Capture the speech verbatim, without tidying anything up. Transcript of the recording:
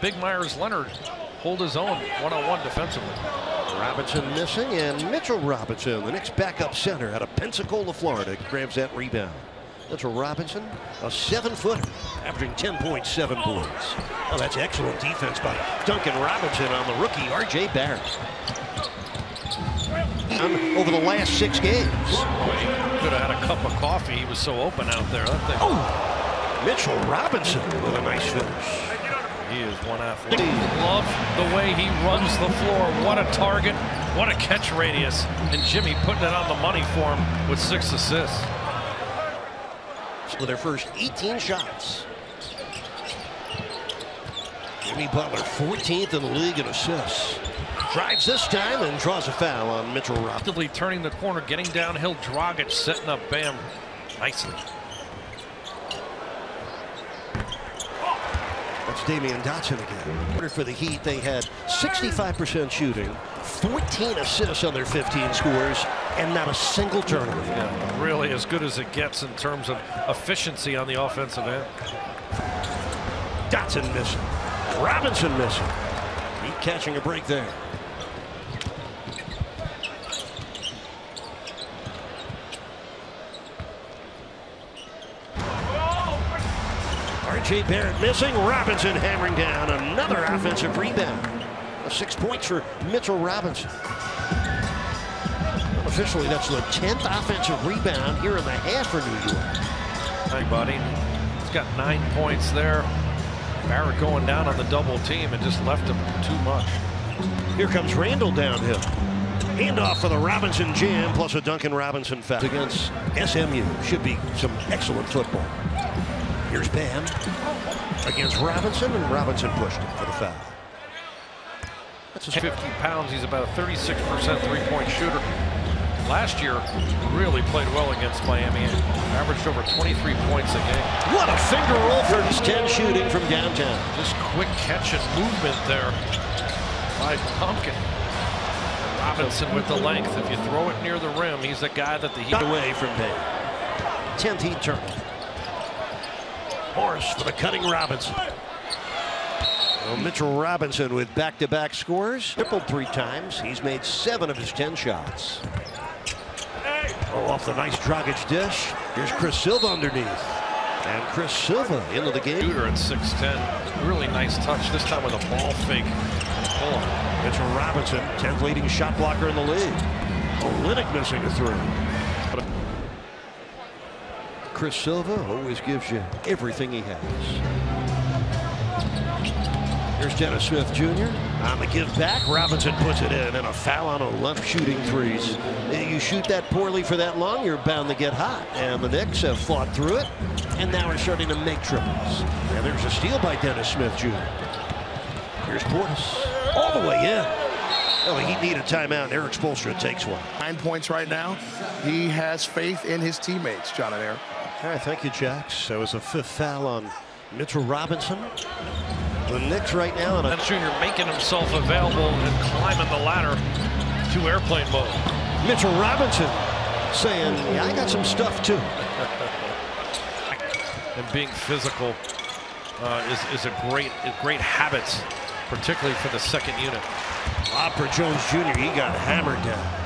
big Myers Leonard hold his own one-on-one defensively. Robinson missing, and Mitchell Robinson, the Knicks backup center out of Pensacola, Florida, grabs that rebound. Mitchell Robinson, a seven-footer, averaging ten point seven points. Oh, that's excellent defense by Duncan Robinson on the rookie R J. Barrett. Over the last six games. Well, he could have had a cup of coffee. He was so open out there. That thing. Oh, Mitchell Robinson with a nice finish. He is one athlete. Love the way he runs the floor. What a target. What a catch radius. And Jimmy putting it on the money for him with six assists. With their first eighteen shots. Jimmy Butler, fourteenth in the league in assists. Drives this time and draws a foul on Mitchell Robinson. Turning the corner, getting downhill. Dragic setting up Bam nicely. That's Damian Dotson again. For the Heat, they had sixty-five percent shooting, fourteen assists on their fifteen scores, and not a single turnover. Yeah, really as good as it gets in terms of efficiency on the offensive end. Dotson missing. Robinson missing. Heat catching a break there. R J. Barrett missing. Robinson hammering down another offensive rebound. Six points for Mitchell Robinson. Well, officially, that's the tenth offensive rebound here in the half for New York. Hey, buddy. He's got nine points there. Barrett going down on the double team and just left him too much. Here comes Randall downhill. Handoff for the Robinson jam, plus a Duncan Robinson foul against S M U. Should be some excellent football. Here's Bam against Robinson, and Robinson pushed him for the foul. That's fifty pounds. He's about a thirty-six percent three-point shooter. Last year, really played well against Miami. Averaged over twenty-three points a game. What a finger roll for his ten shooting from downtown. Just quick catch and movement there by Duncan. Robinson with the length. If you throw it near the rim, he's the guy that the Heat away from Bam. tenth Heat turnover. Morris for the cutting Robinson. Well, Mitchell Robinson with back-to-back scores. Tripled three times. He's made seven of his ten shots. Oh, off the nice Dragic dish. Here's Chris Silva underneath. And Chris Silva into the game. Shooter at six ten. Really nice touch, this time with a ball fake. Oh, Mitchell Robinson, tenth leading shot blocker in the league. Olynyk missing a three. Chris Silva always gives you everything he has. Here's Dennis Smith Junior on the give back. Robinson puts it in, and a foul on Olynyk shooting threes. You shoot that poorly for that long, you're bound to get hot. And the Knicks have fought through it, and now are starting to make triples. And there's a steal by Dennis Smith Junior Here's Portis, all the way in. Oh, he needed a timeout. Eric Spoelstra takes one. Nine points right now. He has faith in his teammates, John and Eric. All right, thank you, Jax. That was a fifth foul on Mitchell Robinson. The Knicks right now. And Junior making himself available and climbing the ladder to airplane mode. Mitchell Robinson saying, yeah, I got some stuff, too. And being physical uh, is, is a great, great habit, particularly for the second unit. Opera Jones Junior, he got hammered down.